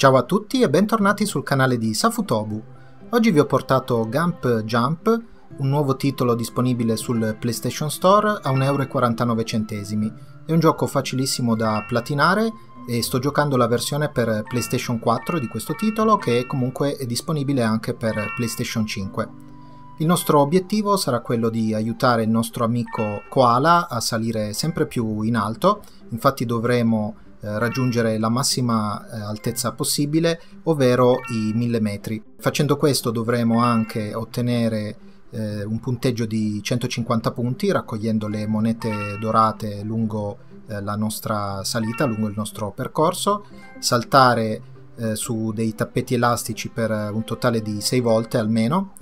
Ciao a tutti e bentornati sul canale di Safutobu. Oggi vi ho portato Gump Jump, un nuovo titolo disponibile sul PlayStation Store a €1,49. È un gioco facilissimo da platinare e sto giocando la versione per PlayStation 4 di questo titolo, che comunque è disponibile anche per PlayStation 5. Il nostro obiettivo sarà quello di aiutare il nostro amico Koala a salire sempre più in alto, infatti dovremo raggiungere la massima altezza possibile, ovvero i 1000 metri. Facendo questo dovremo anche ottenere un punteggio di 150 punti raccogliendo le monete dorate lungo la nostra salita, lungo il nostro percorso, saltare su dei tappeti elastici per un totale di 6 volte almeno,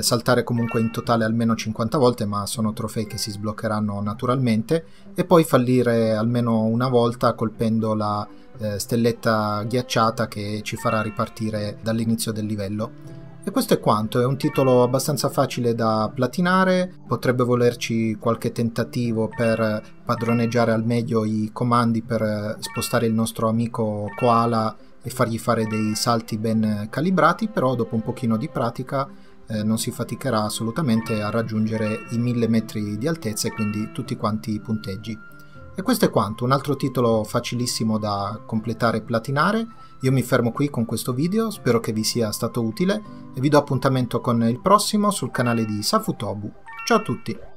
saltare comunque in totale almeno 50 volte, ma sono trofei che si sbloccheranno naturalmente, e poi fallire almeno una volta colpendo la stelletta ghiacciata che ci farà ripartire dall'inizio del livello. E questo è quanto. È un titolo abbastanza facile da platinare, potrebbe volerci qualche tentativo per padroneggiare al meglio i comandi per spostare il nostro amico Koala e fargli fare dei salti ben calibrati, però dopo un pochino di pratica non si faticherà assolutamente a raggiungere i 1000 metri di altezza e quindi tutti quanti i punteggi. E questo è quanto, un altro titolo facilissimo da completare e platinare. Io mi fermo qui con questo video, spero che vi sia stato utile e vi do appuntamento con il prossimo sul canale di Safutobu. Ciao a tutti!